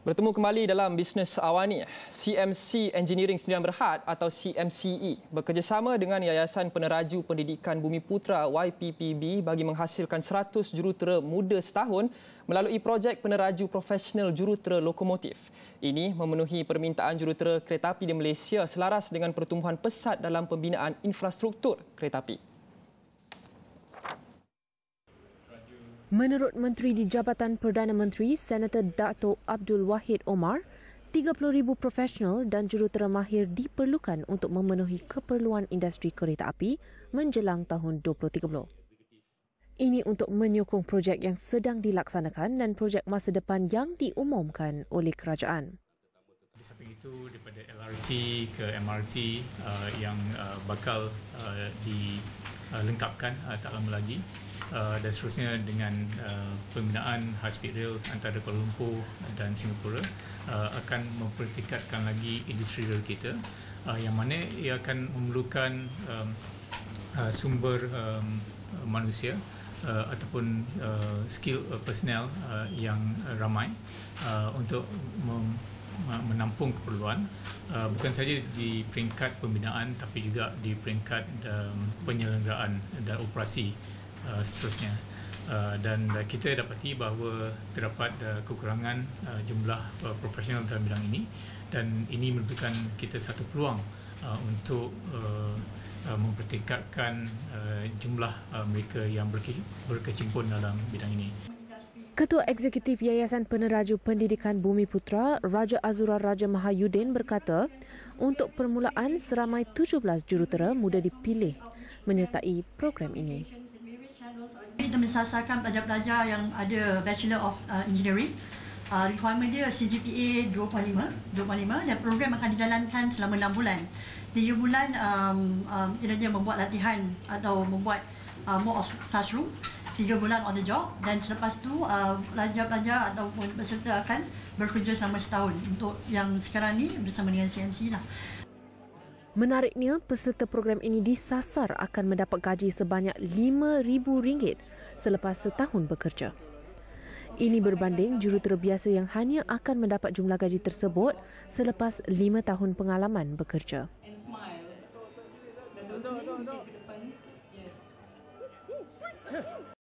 Bertemu kembali dalam Bisnes Awani. CMC Engineering Sendirian Berhad atau CMCE bekerjasama dengan Yayasan Peneraju Pendidikan Bumiputera YPPB bagi menghasilkan 100 jurutera muda setahun melalui projek peneraju profesional jurutera lokomotif. Ini memenuhi permintaan jurutera kereta api di Malaysia selaras dengan pertumbuhan pesat dalam pembinaan infrastruktur kereta api. Menurut Menteri di Jabatan Perdana Menteri, Senator Dato' Abdul Wahid Omar, 30,000 profesional dan jurutera mahir diperlukan untuk memenuhi keperluan industri kereta api menjelang tahun 2030. Ini untuk menyokong projek yang sedang dilaksanakan dan projek masa depan yang diumumkan oleh kerajaan. Di samping itu, daripada LRT ke MRT yang bakal dilengkapkan tak lama lagi. Dan seterusnya dengan pembinaan high speed rail antara Kuala Lumpur dan Singapura akan mempertingkatkan lagi industri rail kita yang mana ia akan memerlukan sumber manusia ataupun skill personnel yang ramai untuk menampung keperluan bukan saja di peringkat pembinaan tapi juga di peringkat penyelenggaraan dan operasi seterusnya. Dan kita dapati bahawa terdapat kekurangan jumlah profesional dalam bidang ini dan ini merupakan kita satu peluang untuk mempertingkatkan jumlah mereka yang berkecimpung dalam bidang ini. Ketua Eksekutif Yayasan Peneraju Pendidikan Bumiputera, Raja Azura Raja Mahayudin berkata, untuk permulaan seramai 17 jurutera muda dipilih menyertai program ini. Kita mensasarkan pelajar-pelajar yang ada Bachelor of Engineering, requirement dia CGPA 2.5 dan program akan dijalankan selama 6 bulan. 3 bulan kiranya membuat latihan atau membuat more of classroom, 3 bulan on the job dan selepas tu pelajar-pelajar ataupun peserta akan bekerja selama setahun untuk yang sekarang ni bersama dengan CMC lah. Menariknya, peserta program ini disasar akan mendapat gaji sebanyak RM5,000 selepas setahun bekerja. Ini berbanding jurutera biasa yang hanya akan mendapat jumlah gaji tersebut selepas 5 tahun pengalaman bekerja.